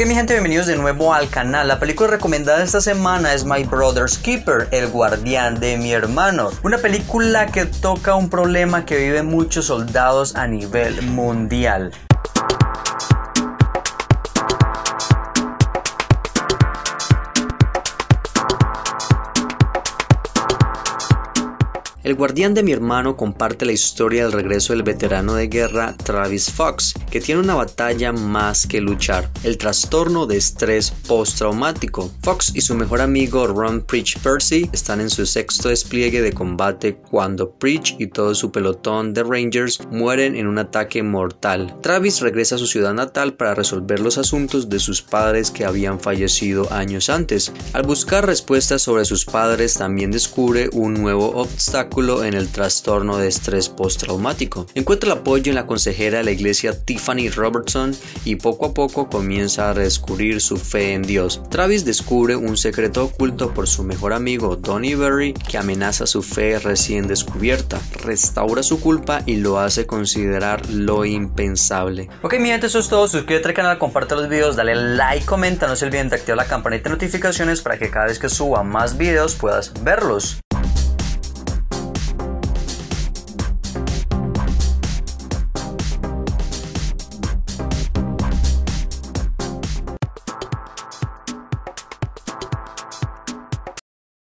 Ok, mi gente, bienvenidos de nuevo al canal. La película recomendada esta semana es My Brother's Keeper, El Guardián de mi Hermano. Una película que toca un problema que viven muchos soldados a nivel mundial. El guardián de mi hermano comparte la historia del regreso del veterano de guerra Travis Fox, que tiene una batalla más que luchar: el trastorno de estrés postraumático. Fox y su mejor amigo Ron Pritch Percy están en su sexto despliegue de combate cuando Pritch y todo su pelotón de Rangers mueren en un ataque mortal. Travis regresa a su ciudad natal para resolver los asuntos de sus padres que habían fallecido años antes. Al buscar respuestas sobre sus padres, también descubre un nuevo obstáculo en el trastorno de estrés postraumático. Encuentra el apoyo en la consejera de la iglesia Tiffany Robertson y poco a poco comienza a redescubrir su fe en Dios. Travis descubre un secreto oculto por su mejor amigo Tony Berry que amenaza su fe recién descubierta, restaura su culpa y lo hace considerar lo impensable. Ok, mi gente, eso es todo. Suscríbete al canal, comparte los videos, dale like, comenta, no se olviden de activar la campanita de notificaciones para que cada vez que suba más videos puedas verlos.